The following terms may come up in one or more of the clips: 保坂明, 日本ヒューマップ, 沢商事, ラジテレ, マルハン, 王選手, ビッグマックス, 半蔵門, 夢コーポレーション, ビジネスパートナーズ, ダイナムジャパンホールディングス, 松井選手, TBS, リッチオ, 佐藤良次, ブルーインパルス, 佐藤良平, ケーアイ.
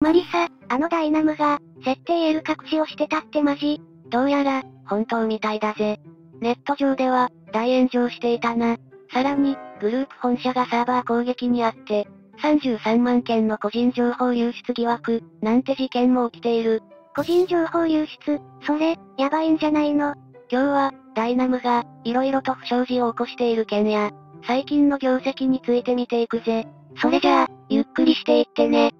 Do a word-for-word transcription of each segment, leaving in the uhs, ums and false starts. マリサ、あのダイナムが、設定エル隠しをしてたってマジ？どうやら、本当みたいだぜ。ネット上では、大炎上していたな。さらに、グループ本社がサーバー攻撃にあって、さんじゅうさんまんけんの個人情報流出疑惑、なんて事件も起きている。個人情報流出、それ、やばいんじゃないの？今日は、ダイナムが、色々と不祥事を起こしている件や、最近の業績について見ていくぜ。それじゃあ、ゆっくりしていってね。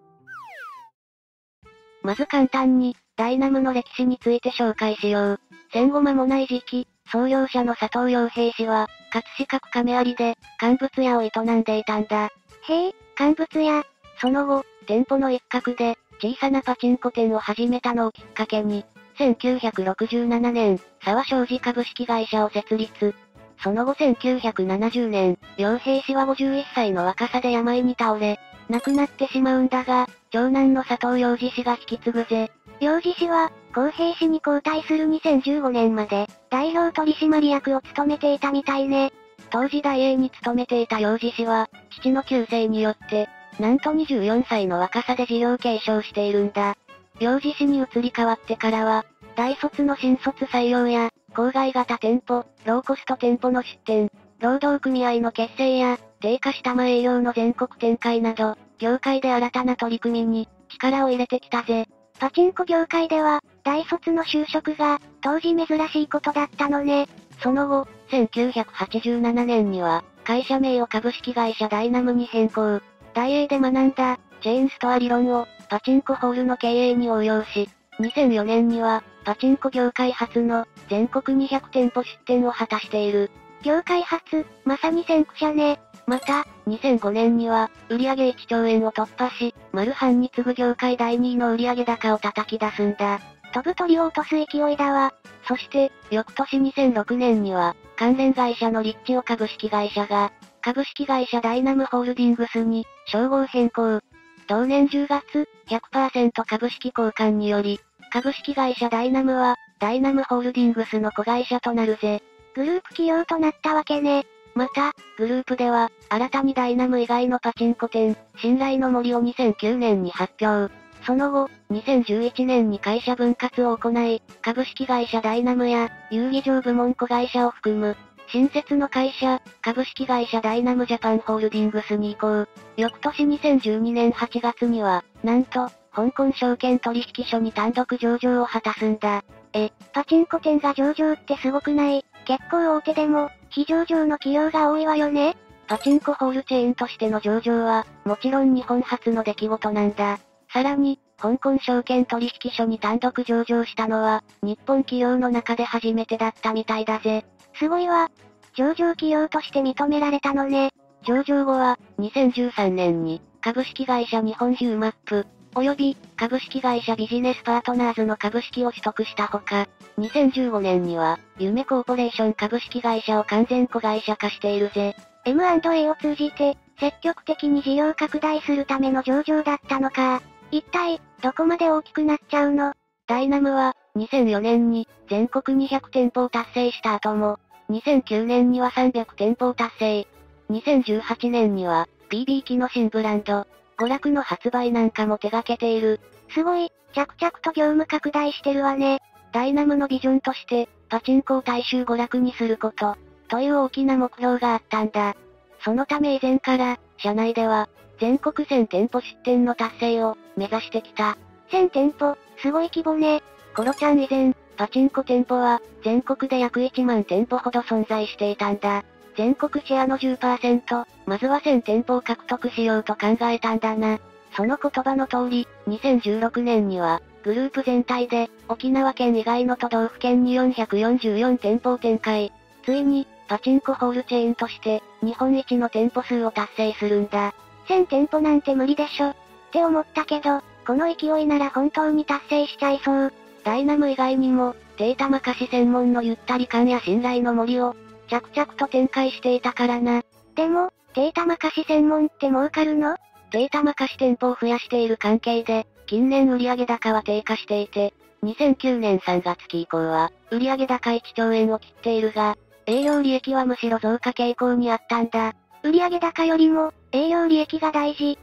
まず簡単に、ダイナムの歴史について紹介しよう。戦後間もない時期、創業者の佐藤良平氏は、葛飾区亀有で、乾物屋を営んでいたんだ。へえ、乾物屋。その後、店舗の一角で、小さなパチンコ店を始めたのをきっかけに、せんきゅうひゃくろくじゅうななねん、沢商事株式会社を設立。その後せんきゅうひゃくななじゅうねん、良平氏はごじゅういっさいの若さで病に倒れ、亡くなってしまうんだが、長男の佐藤良次氏が引き継ぐぜ。良次氏は、良平氏に交代するにせんじゅうごねんまで、代表取締役を務めていたみたいね。当時ダイエーに勤めていた良次氏は、父の旧姓によって、なんとにじゅうよんさいの若さで事業継承しているんだ。良次氏に移り変わってからは、大卒の新卒採用や、郊外型店舗、ローコスト店舗の出店、労働組合の結成や、低価下前営業の全国展開など、業界で新たな取り組みに、力を入れてきたぜ。パチンコ業界では、大卒の就職が、当時珍しいことだったのね。その後、せんきゅうひゃくはちじゅうななねんには、会社名を株式会社ダイナムに変更。ダイエーで学んだ、チェーンストア理論を、パチンコホールの経営に応用し、にせんよねんには、パチンコ業界初の、全国にひゃくてんぽ出店を果たしている。業界初、まさに先駆者ね。また、にせんごねんには、売上いっちょうえんを突破し、マルハンに次ぐ業界だいにいの売上高を叩き出すんだ。飛ぶ鳥を落とす勢いだわ。そして、翌年にせんろくねんには、関連会社のリッチオ株式会社が、株式会社ダイナムホールディングスに、称号変更。同年じゅうがつ、ひゃくパーセント 株式交換により、株式会社ダイナムは、ダイナムホールディングスの子会社となるぜ。グループ企業となったわけね。また、グループでは、新たにダイナム以外のパチンコ店、信頼の森をにせんきゅうねんに発表。その後、にせんじゅういちねんに会社分割を行い、株式会社ダイナムや、遊技場部門子会社を含む、新設の会社、株式会社ダイナムジャパンホールディングスに移行。翌年にせんじゅうにねんはちがつには、なんと、香港証券取引所に単独上場を果たすんだ。え、パチンコ店が上場ってすごくない？結構大手でも、非上場の企業が多いわよね。パチンコホールチェーンとしての上場は、もちろん日本初の出来事なんだ。さらに、香港証券取引所に単独上場したのは、日本企業の中で初めてだったみたいだぜ。すごいわ。上場企業として認められたのね。上場後は、にせんじゅうさんねんに、株式会社日本ヒューマップ、および、株式会社ビジネスパートナーズの株式を取得したほか、にせんじゅうごねんには、夢コーポレーション株式会社を完全子会社化しているぜ。エムアンドエー を通じて、積極的に事業拡大するための上場だったのか。一体、どこまで大きくなっちゃうの？ダイナムは、にせんよねんに、全国にひゃくてんぽを達成した後も、にせんきゅうねんにはさんびゃくてんぽを達成。にせんじゅうはちねんには、ビービー 機の新ブランド、娯楽の発売なんかも手掛けている。すごい、着々と業務拡大してるわね。ダイナムのビジョンとして、パチンコを大衆娯楽にすること、という大きな目標があったんだ。そのため以前から、社内では、全国せんてんぽ出店の達成を、目指してきた。せんてんぽ、すごい規模ね。コロちゃん以前、パチンコ店舗は、全国で約いちまんてんぽほど存在していたんだ。全国シェアの じゅっパーセント、まずはせんてんぽを獲得しようと考えたんだな。その言葉の通り、にせんじゅうろくねんには、グループ全体で、沖縄県以外の都道府県によんひゃくよんじゅうよんてんぽを展開。ついに、パチンコホールチェーンとして、日本一の店舗数を達成するんだ。せんてんぽなんて無理でしょ。って思ったけど、この勢いなら本当に達成しちゃいそう。ダイナム以外にも、データ任し専門のゆったり感や信頼の森を、着々と展開していたからな。でも、データ任し専門って儲かるの？データ任し店舗を増やしている関係で、近年売上高は低下していて、にせんきゅうねんさんがつ期以降は、売上高いっちょうえんを切っているが、営業利益はむしろ増加傾向にあったんだ。売上高よりも、営業利益が大事。し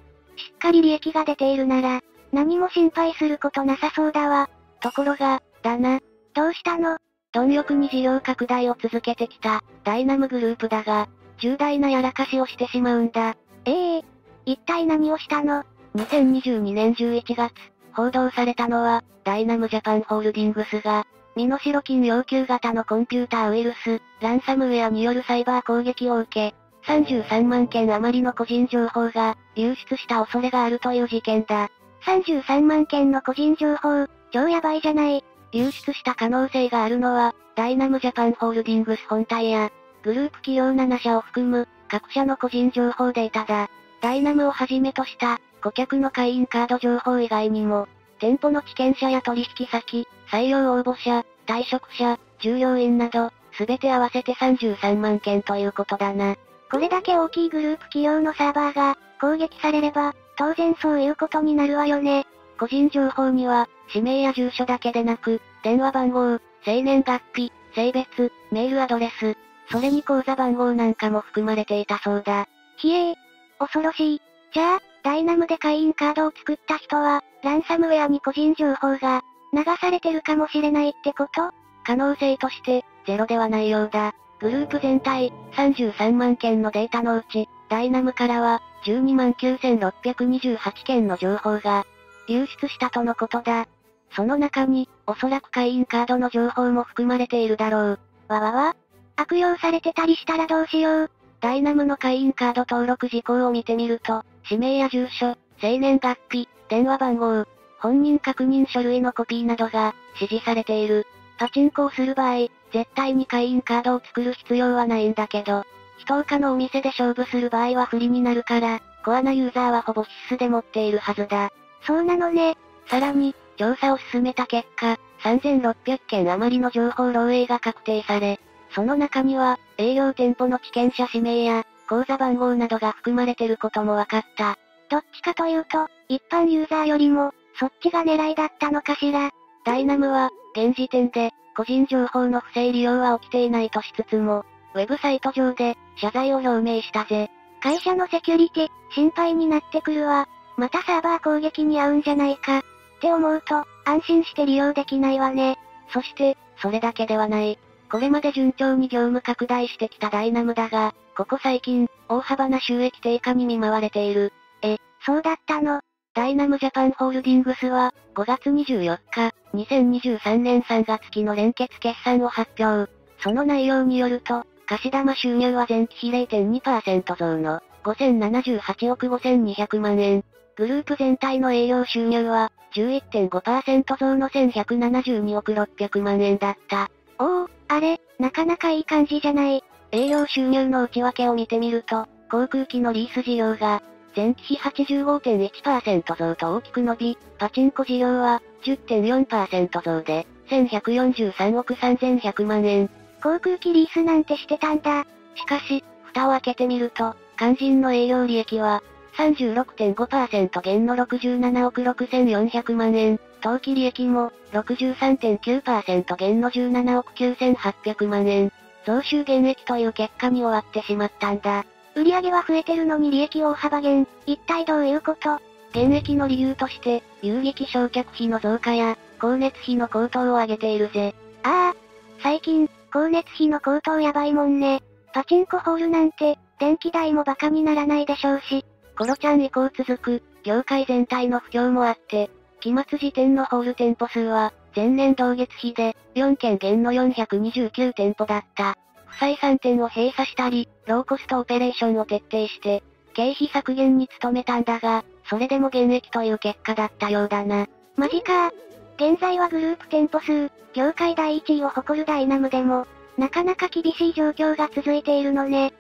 っかり利益が出ているなら、何も心配することなさそうだわ。ところが、だな。どうしたの？貪欲に事業拡大を続けてきた、ダイナムグループだが、重大なやらかしをしてしまうんだ。ええー、一体何をしたの？にせんにじゅうにねんじゅういちがつ、報道されたのは、ダイナムジャパンホールディングスが、身代金要求型のコンピューターウイルス、ランサムウェアによるサイバー攻撃を受け、さんじゅうさんまんけん余りの個人情報が流出した恐れがあるという事件だ。さんじゅうさんまんけんの個人情報、超やばいじゃない。流出した可能性があるのは、ダイナムジャパンホールディングス本体や、グループ企業ななしゃを含む、各社の個人情報データだ。ダイナムをはじめとした、顧客の会員カード情報以外にも、店舗の地権者や取引先、採用応募者、退職者、従業員など、すべて合わせてさんじゅうさんまんけんということだな。これだけ大きいグループ企業のサーバーが攻撃されれば、当然そういうことになるわよね。個人情報には、氏名や住所だけでなく、電話番号、生年月日、性別、メールアドレス、それに口座番号なんかも含まれていたそうだ。ひえー、恐ろしい。じゃあ、ダイナムで会員カードを作った人は、ランサムウェアに個人情報が流されてるかもしれないってこと？可能性として、ゼロではないようだ。グループ全体、さんじゅうさんまんけんのデータのうち、ダイナムからは、じゅうにまんきゅうせんろっぴゃくにじゅうはちけんの情報が流出したとのことだ。その中に、おそらく会員カードの情報も含まれているだろう。わわわ。悪用されてたりしたらどうしよう。ダイナムの会員カード登録事項を見てみると、氏名や住所、生年月日、電話番号、本人確認書類のコピーなどが指示されている。パチンコをする場合、絶対に会員カードを作る必要はないんだけど、非投下のお店で勝負する場合は不利になるから、コアなユーザーはほぼ必須で持っているはずだ。そうなのね。さらに、調査を進めた結果、さんぜんろっぴゃくけん余りの情報漏洩が確定され、その中には、営業店舗の地権者氏名や、口座番号などが含まれてることも分かった。どっちかというと、一般ユーザーよりも、そっちが狙いだったのかしら。ダイナムは、現時点で、個人情報の不正利用は起きていないとしつつも、ウェブサイト上で、謝罪を表明したぜ。会社のセキュリティ、心配になってくるわ。またサーバー攻撃に遭うんじゃないか。って思うと、安心して利用できないわね。そして、それだけではない。これまで順調に業務拡大してきたダイナムだが、ここ最近、大幅な収益低下に見舞われている。え、そうだったの？ダイナムジャパンホールディングスは、ごがつにじゅうよっか、にせんにじゅうさんねんさんがつ期の連結決算を発表。その内容によると、貸玉収入は前期比 れいてんにパーセント 増の、ごせんななじゅうはちおくごせんにひゃくまんえん。グループ全体の営業収入は、じゅういってんごパーセント 増のせんひゃくななじゅうにおくろっぴゃくまんえんだった。おお、あれ、なかなかいい感じじゃない。営業収入の内訳を見てみると、航空機のリース事業が、前期比 はちじゅうごてんいちパーセント 増と大きく伸び、パチンコ事業は じゅってんよんパーセント 増で、せんひゃくよんじゅうさんおくさんぜんひゃくまんえん。航空機リースなんてしてたんだ。しかし、蓋を開けてみると、肝心の営業利益は、さんじゅうろくてんごパーセント 減のろくじゅうななおくろくせんよんひゃくまんえん、当期利益も ろくじゅうさんてんきゅうパーセント 減のじゅうななおくきゅうせんはっぴゃくまんえん、増収減益という結果に終わってしまったんだ。売上は増えてるのに利益大幅減、一体どういうこと？減益の理由として、有益償却費の増加や、光熱費の高騰を挙げているぜ。ああ、最近、光熱費の高騰やばいもんね。パチンコホールなんて、電気代もバカにならないでしょうし。コロちゃん以降続く、業界全体の不況もあって、期末時点のホール店舗数は、前年同月比で、よんけん減のよんひゃくにじゅうきゅうてんぽだった。不採算店を閉鎖したり、ローコストオペレーションを徹底して、経費削減に努めたんだが、それでも減益という結果だったようだな。マジかー。現在はグループ店舗数、業界第一位を誇るダイナムでも、なかなか厳しい状況が続いているのね。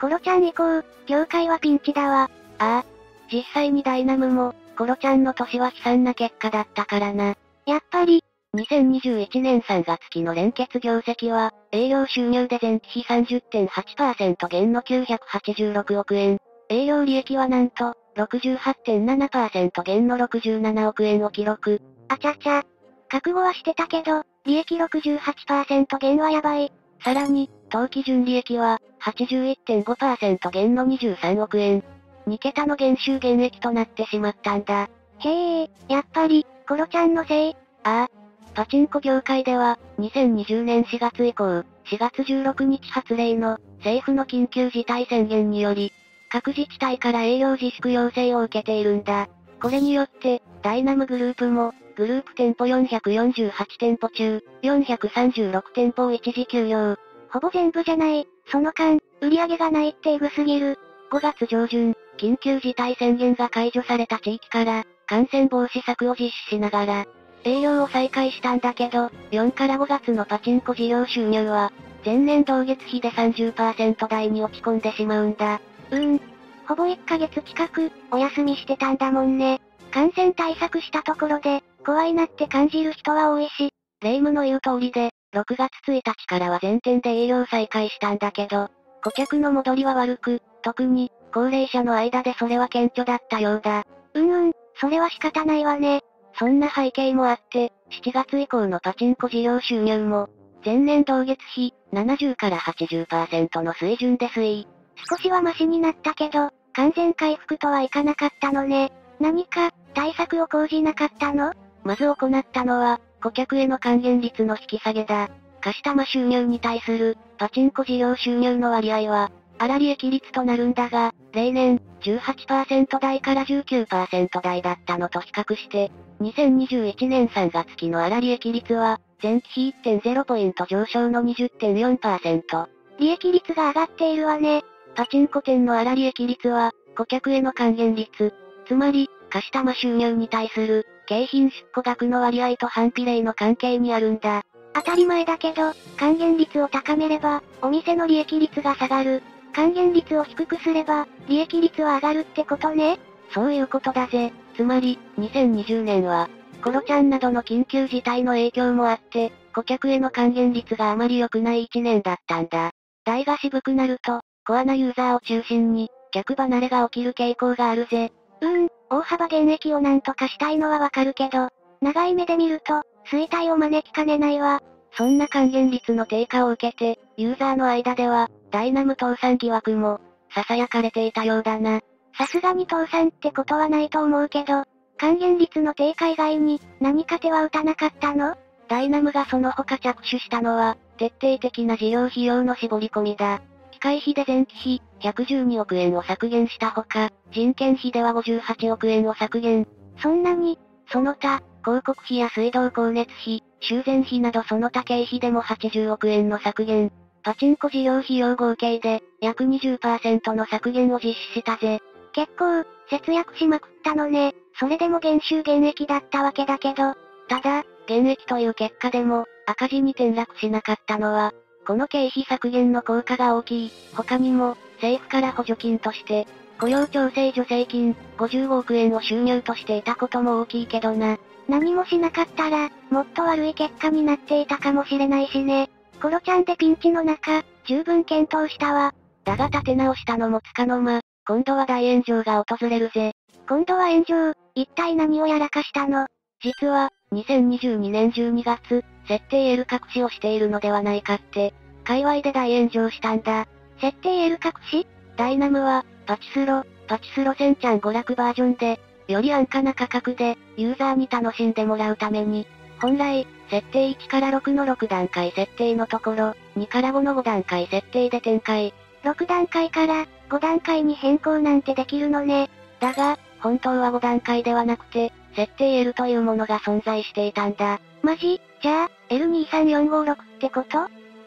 コロちゃん以降、業界はピンチだわ。ああ、実際にダイナムも、コロちゃんの年は悲惨な結果だったからな。やっぱり、にせんにじゅういちねんさんがつ期の連結業績は、営業収入で前期比 さんじゅってんはちパーセント 減のきゅうひゃくはちじゅうろくおくえん。営業利益はなんと、ろくじゅうはちてんななパーセント 減のろくじゅうななおくえんを記録。あちゃちゃ。覚悟はしてたけど、利益 ろくじゅうはちパーセント 減はやばい。さらに、当期純利益は、はちじゅういってんごパーセント 減のにじゅうさんおくえん。にけたの減収減益となってしまったんだ。けー、やっぱり、コロちゃんのせい。ああ。パチンコ業界では、にせんにじゅうねんしがつ以降、しがつじゅうろくにち発令の、政府の緊急事態宣言により、各自治体から営業自粛要請を受けているんだ。これによって、ダイナムグループも、グループ店舗よんひゃくよんじゅうはちてんぽ中、よんひゃくさんじゅうろくてんぽを一時休業。ほぼ全部じゃない。その間、売り上げがないってエグすぎる。ごがつじょうじゅん、緊急事態宣言が解除された地域から、感染防止策を実施しながら、営業を再開したんだけど、よんからごがつのパチンコ事業収入は、前年同月比で さんじゅっパーセント 台に落ち込んでしまうんだ。うーん。ほぼいっかげつ近く、お休みしてたんだもんね。感染対策したところで、怖いなって感じる人は多いし、霊夢の言う通りで、ろくがつついたちからは全店で営業再開したんだけど、顧客の戻りは悪く、特に、高齢者の間でそれは顕著だったようだ。うんうん、それは仕方ないわね。そんな背景もあって、しちがつ以降のパチンコ事業収入も、前年同月比、ななじゅうからはちじゅっパーセント の水準で推移。少しはマシになったけど、完全回復とはいかなかったのね。何か、対策を講じなかったの？まず行ったのは、顧客への還元率の引き下げだ。貸し玉収入に対する、パチンコ事業収入の割合は、粗利益率となるんだが、例年、じゅうはちパーセント 台から じゅうきゅうパーセント 台だったのと比較して、にせんにじゅういちねんさんがつきの粗利益率は、前期比 いってんゼロポイント上昇の にじゅってんよんパーセント。利益率が上がっているわね。パチンコ店の粗利益率は、顧客への還元率、つまり、貸し玉収入に対する、景品出庫額の割合と反比例の関係にあるんだ。当たり前だけど、還元率を高めれば、お店の利益率が下がる。還元率を低くすれば、利益率は上がるってことね。そういうことだぜ。つまり、にせんにじゅうねんは、コロちゃんなどの緊急事態の影響もあって、顧客への還元率があまり良くないいちねんだったんだ。台が渋くなると、コアなユーザーを中心に、客離れが起きる傾向があるぜ。うーん、大幅減益をなんとかしたいのはわかるけど、長い目で見ると、衰退を招きかねないわ。そんな還元率の低下を受けて、ユーザーの間では、ダイナム倒産疑惑も、囁かれていたようだな。さすがに倒産ってことはないと思うけど、還元率の低下以外に、何か手は打たなかったの？ダイナムがその他着手したのは、徹底的な事業費用の絞り込みだ。機械費で前期比、ひゃくじゅうにおくえんを削減したほか、人件費ではごじゅうはちおくえんを削減。そんなに、その他、広告費や水道光熱費、修繕費などその他経費でもはちじゅうおくえんの削減。パチンコ事業費用合計で、約 にじゅっパーセント の削減を実施したぜ。結構、節約しまくったのね。それでも減収減益だったわけだけど、ただ、減益という結果でも、赤字に転落しなかったのは、この経費削減の効果が大きい。他にも、政府から補助金として、雇用調整助成金、ごじゅうごおくえんを収入としていたことも大きいけどな。何もしなかったら、もっと悪い結果になっていたかもしれないしね。コロちゃんでピンチの中、十分検討したわ。だが立て直したのもつかの間、今度は大炎上が訪れるぜ。今度は炎上、一体何をやらかしたの？実は、にせんにじゅうにねんじゅうにがつ、設定 L 隠しをしているのではないかって、界隈で大炎上したんだ。設定 L 隠し？ダイナムは、パチスロ、パチスロセンちゃん娯楽バージョンで、より安価な価格で、ユーザーに楽しんでもらうために、本来、設定いちからろくのろくだんかい設定のところ、にからごのごだんかい設定で展開。ろくだんかいからごだんかいに変更なんてできるのね。だが、本当はごだんかいではなくて、設定 L というものが存在していたんだ。マジ？じゃあ、エルにさんよんごろく ってこと？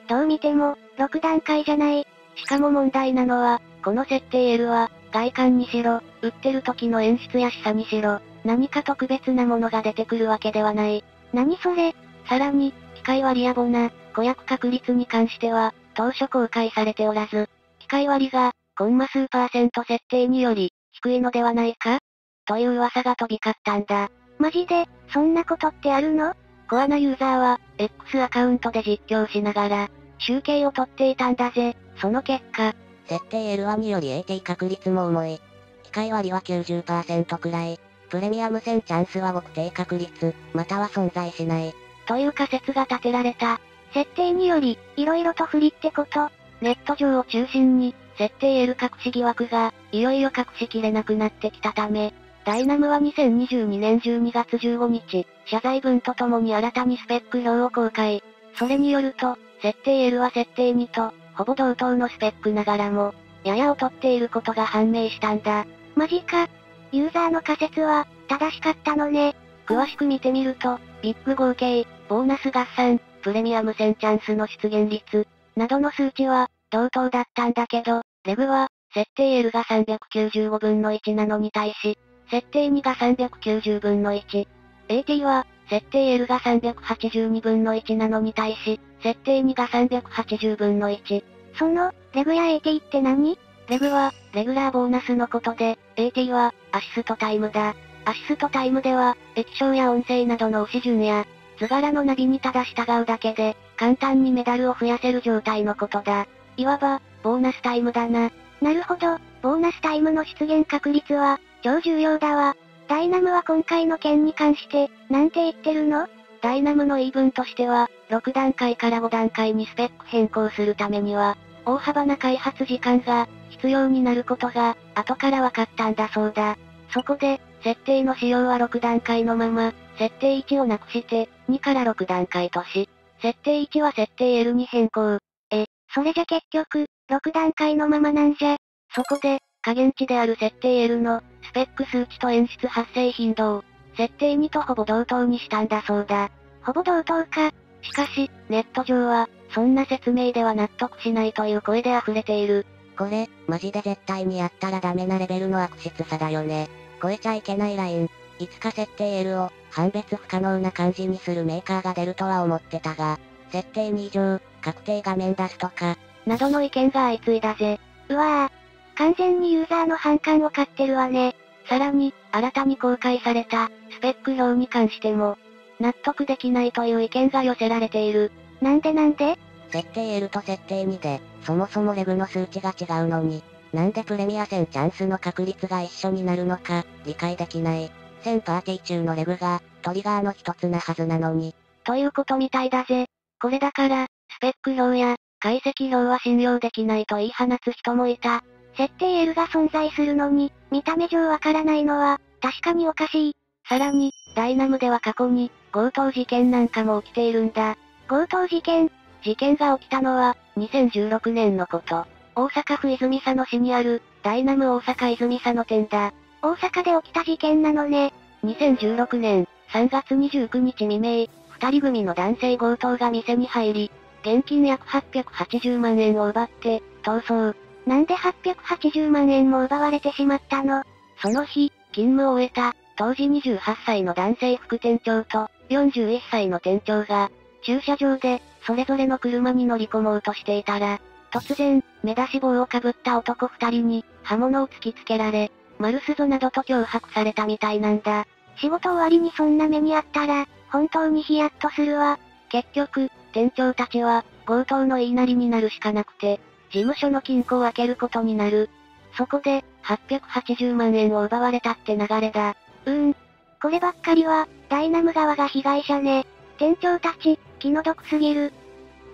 どう見ても、ろくだんかいじゃない。しかも問題なのは、この設定 L は、外観にしろ、売ってる時の演出や示唆にしろ、何か特別なものが出てくるわけではない。何それ？さらに、機械割やボナ、顧約確率に関しては、当初公開されておらず、機械割が、コンマ数パーセント設定により、低いのではないか？という噂が飛び交ったんだ。マジで、そんなことってあるの？コアなユーザーは、X アカウントで実況しながら、集計を取っていたんだぜ。その結果、設定 エルワン により エーティー 確率も重い。機械割は きゅうじゅっパーセント くらい。プレミア無線チャンスは極低確率、または存在しない。という仮説が立てられた。設定により、いろいろと不利ってこと。ネット上を中心に、設定 L 隠し疑惑が、いよいよ隠しきれなくなってきたため、ダイナムはにせんにじゅうにねんじゅうにがつじゅうごにち、謝罪文とともに新たにスペック表を公開。それによると、設定 エル は設定にと、ほぼ同等のスペックながらも、やや劣っていることが判明したんだ。マジか。ユーザーの仮説は、正しかったのね。詳しく見てみると、ビッグ合計、ボーナス合算、プレミア無線チャンスの出現率、などの数値は、同等だったんだけど、レグは、設定 エル がさんびゃくきゅうじゅうごぶんのいちなのに対し、設定にがさんびゃくきゅうじゅうぶんのいち。エーティー は、設定 エル がさんびゃくはちじゅうにぶんのいちなのに対し、設定にがさんびゃくはちじゅうぶんのいち。その、レグや エーティー って何？レグは、レギュラーボーナスのことで、エーティー は、アシストタイムだ。アシストタイムでは、液晶や音声などの押し順や、図柄のナビにただ従うだけで、簡単にメダルを増やせる状態のことだ。いわば、ボーナスタイムだな。なるほど、ボーナスタイムの出現確率は、超重要だわ。ダイナムは今回の件に関して、なんて言ってるの？ダイナムの言い分としては、ろくだんかいからごだんかいにスペック変更するためには、大幅な開発時間が必要になることが、後から分かったんだそうだ。そこで、設定の仕様はろくだんかいのまま、設定いちをなくして、にからろくだんかいとし、設定いちは設定 エル に変更。え、それじゃ結局、ろくだんかいのままなんじゃ。そこで、下限値である設定 エル の、スペック数値と演出発生頻度を、設定にとほぼ同等にしたんだそうだ。ほぼ同等か。しかし、ネット上は、そんな説明では納得しないという声で溢れている。これ、マジで絶対にやったらダメなレベルの悪質さだよね。超えちゃいけないライン。いつか設定 エル を、判別不可能な感じにするメーカーが出るとは思ってたが、設定に以上、確定画面出すとか、などの意見が相次いだぜ。うわぁ。完全にユーザーの反感を買ってるわね。さらに、新たに公開された、スペック表に関しても、納得できないという意見が寄せられている。なんでなんで？設定 エル と設定にで、そもそもレグの数値が違うのに、なんでプレミアせんチャンスの確率が一緒になるのか、理解できない。せんパーティー中のレグが、トリガーの一つなはずなのに。ということみたいだぜ。これだから、スペック表や、解析表は信用できないと言い放つ人もいた。設定 エル が存在するのに、見た目上わからないのは、確かにおかしい。さらに、ダイナムでは過去に、強盗事件なんかも起きているんだ。強盗事件？事件が起きたのは、にせんじゅうろくねんのこと。大阪府泉佐野市にある、ダイナム大阪泉佐野店だ。大阪で起きた事件なのね。にせんじゅうろくねんさんがつにじゅうくにち未明、二人組の男性強盗が店に入り、現金約はっぴゃくはちじゅうまんえんを奪って、逃走。なんではっぴゃくはちじゅうまんえんも奪われてしまったの？その日、勤務を終えた、当時にじゅうはっさいの男性副店長と、よんじゅういっさいの店長が、駐車場で、それぞれの車に乗り込もうとしていたら、突然、目出し帽をかぶった男二人に、刃物を突きつけられ、マルスゾなどと脅迫されたみたいなんだ。仕事終わりにそんな目にあったら、本当にヒヤッとするわ。結局、店長たちは、強盗の言いなりになるしかなくて、事務所の金庫を開けることになる。そこで、はっぴゃくはちじゅうまんえんを奪われたって流れだ。うーん。こればっかりは、ダイナム側が被害者ね。店長たち、気の毒すぎる。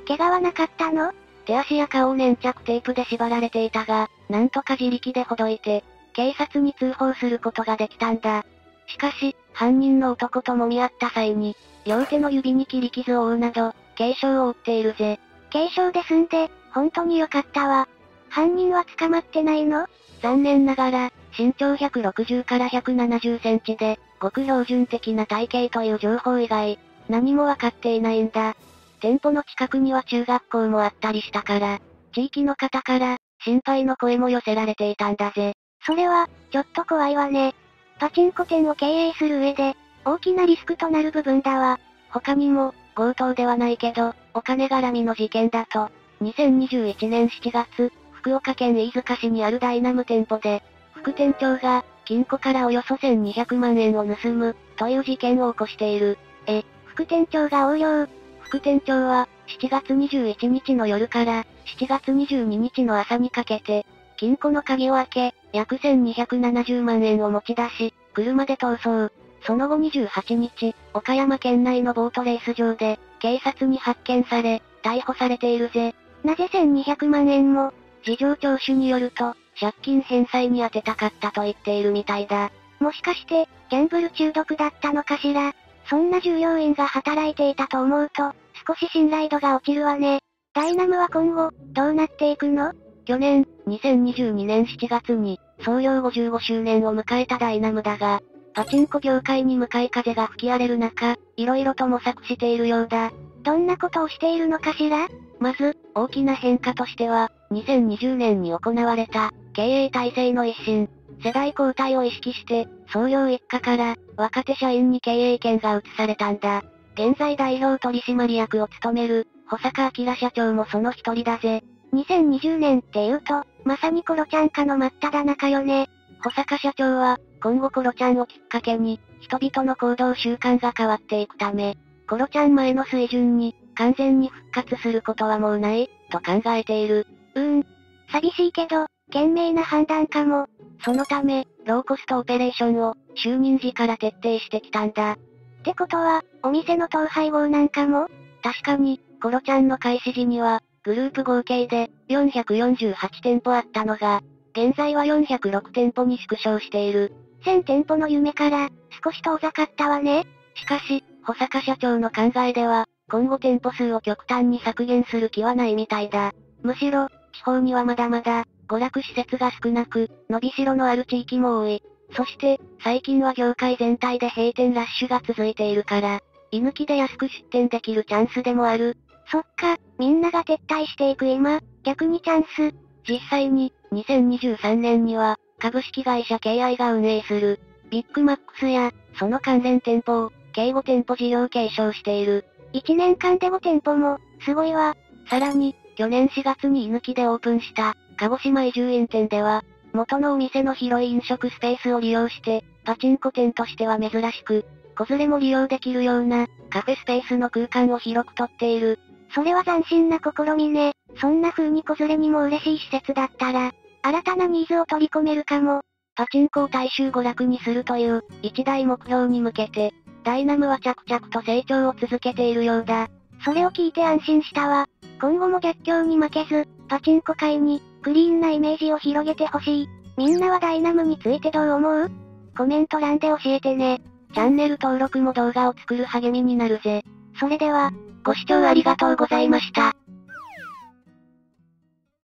怪我はなかったの？手足や顔を粘着テープで縛られていたが、なんとか自力でほどいて、警察に通報することができたんだ。しかし、犯人の男と揉み合った際に、両手の指に切り傷を負うなど、軽傷を負っているぜ。軽傷で済んで、本当に良かったわ。犯人は捕まってないの？残念ながら、身長ひゃくろくじゅうからひゃくななじゅうセンチで、ごく標準的な体型という情報以外、何もわかっていないんだ。店舗の近くには中学校もあったりしたから、地域の方から、心配の声も寄せられていたんだぜ。それは、ちょっと怖いわね。パチンコ店を経営する上で、大きなリスクとなる部分だわ。他にも、強盗ではないけど、お金絡みの事件だと、にせんにじゅういちねんしちがつ、福岡県飯塚市にあるダイナム店舗で、副店長が、金庫からおよそせんにひゃくまんえんを盗む、という事件を起こしている。え、副店長が横領。副店長は、しちがつにじゅういちにちの夜から、しちがつにじゅうににちの朝にかけて、金庫の鍵を開け、約せんにひゃくななじゅうまんえんを持ち出し、車で逃走。その後にじゅうはちにち、岡山県内のボートレース場で、警察に発見され、逮捕されているぜ。なぜせんにひゃくまんえんも、事情聴取によると、借金返済に当てたかったと言っているみたいだ。もしかして、ギャンブル中毒だったのかしら。そんな従業員が働いていたと思うと、少し信頼度が落ちるわね。ダイナムは今後、どうなっていくの？去年、にせんにじゅうにねんしちがつに、創業ごじゅうごしゅうねんを迎えたダイナムだが、パチンコ業界に向かい風が吹き荒れる中、いろいろと模索しているようだ。どんなことをしているのかしら？まず、大きな変化としては、にせんにじゅうねんに行われた、経営体制の一新。世代交代を意識して、創業一家から、若手社員に経営権が移されたんだ。現在代表取締役を務める、保坂明社長もその一人だぜ。にせんにじゅうねんって言うと、まさにコロちゃん化の真っただ中よね。保坂社長は、今後コロちゃんをきっかけに、人々の行動習慣が変わっていくため、コロちゃん前の水準に、完全に復活することはもうない、と考えている。うーん。寂しいけど、賢明な判断かも。そのため、ローコストオペレーションを、就任時から徹底してきたんだ。ってことは、お店の統廃合なんかも？確かに、コロちゃんの開始時には、グループ合計で、よんひゃくよんじゅうはちてんぽあったのが、現在はよんひゃくろくてんぽに縮小している。せんてんぽの夢から、少し遠ざかったわね。しかし、保坂社長の考えでは、今後店舗数を極端に削減する気はないみたいだ。むしろ、地方にはまだまだ、娯楽施設が少なく、伸びしろのある地域も多い。そして、最近は業界全体で閉店ラッシュが続いているから、居抜きで安く出店できるチャンスでもある。そっか、みんなが撤退していく今、逆にチャンス。実際に、にせんにじゅうさんねんには、株式会社 ケーアイ が運営する、ビッグマックスや、その関連店舗を、計ごてんぽ事業継承している。いちねんかんでごてんぽも、すごいわ。さらに、去年しがつに居抜きでオープンした、鹿児島移住院店では、元のお店の広い飲食スペースを利用して、パチンコ店としては珍しく、子連れも利用できるような、カフェスペースの空間を広くとっている。それは斬新な試みね。そんな風に子連れにも嬉しい施設だったら、新たなニーズを取り込めるかも。パチンコを大衆娯楽にするという、一大目標に向けて、ダイナムは着々と成長を続けているようだ。それを聞いて安心したわ。今後も逆境に負けず、パチンコ界に、クリーンなイメージを広げてほしい。みんなはダイナムについてどう思う？コメント欄で教えてね。チャンネル登録も動画を作る励みになるぜ。それでは、ご視聴ありがとうございました。